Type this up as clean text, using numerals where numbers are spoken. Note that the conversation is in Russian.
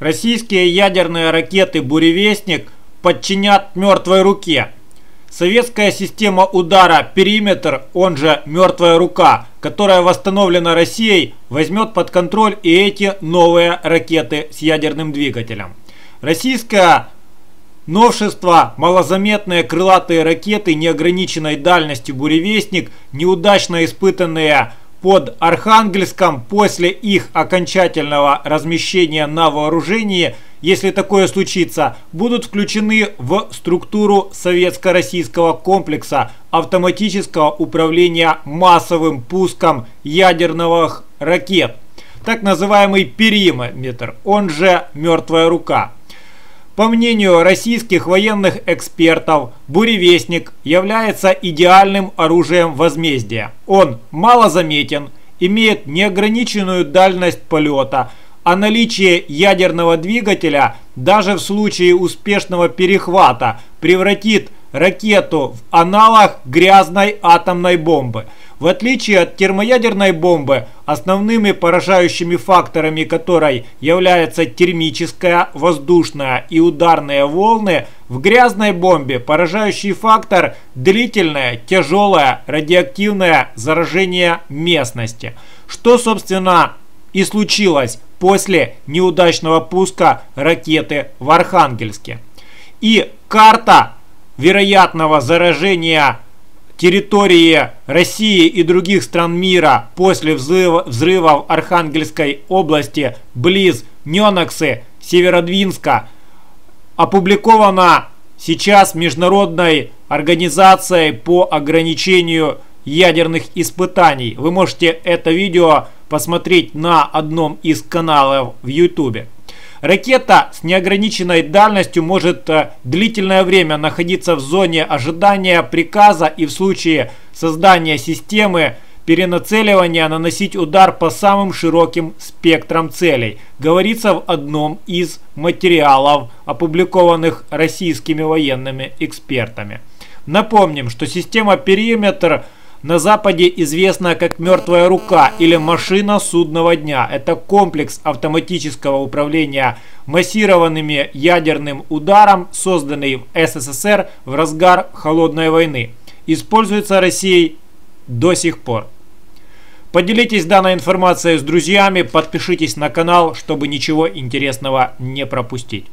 Российские ядерные ракеты «Буревестник» подчинят «Мёртвой руке». Советская система удара «Периметр», он же «Мёртвая рука», которая восстановлена Россией, возьмет под контроль и эти новые ракеты с ядерным двигателем. Российское новшество, малозаметные крылатые ракеты неограниченной дальности «Буревестник», неудачно испытанные под Архангельском после их окончательного размещения на вооружении, если такое случится, будут включены в структуру советско-российского комплекса автоматического управления массовым пуском ядерных ракет. Так называемый периметр, он же «Мёртвая рука». По мнению российских военных экспертов, «Буревестник» является идеальным оружием возмездия. Он малозаметен, имеет неограниченную дальность полета, а наличие ядерного двигателя даже в случае успешного перехвата превратит ракету в аналог грязной атомной бомбы. В отличие от термоядерной бомбы, основными поражающими факторами которой являются термическая, воздушная и ударные волны, в грязной бомбе поражающий фактор – длительное, тяжелое, радиоактивное заражение местности. Что, собственно, и случилось после неудачного пуска ракеты в Архангельске. И карта вероятного заражения территории России и других стран мира после взрывов Архангельской области близ Ненаксы, Северодвинска, опубликована сейчас Международной организацией по ограничению ядерных испытаний. Вы можете это видео посмотреть на одном из каналов в YouTube. Ракета с неограниченной дальностью может длительное время находиться в зоне ожидания приказа и в случае создания системы перенацеливания наносить удар по самым широким спектрам целей, говорится в одном из материалов, опубликованных российскими военными экспертами. Напомним, что система «Периметр» на Западе известна как «Мертвая рука» или «Машина судного дня». Это комплекс автоматического управления массированным ядерным ударом, созданный в СССР в разгар Холодной войны. Используется Россией до сих пор. Поделитесь данной информацией с друзьями, подпишитесь на канал, чтобы ничего интересного не пропустить.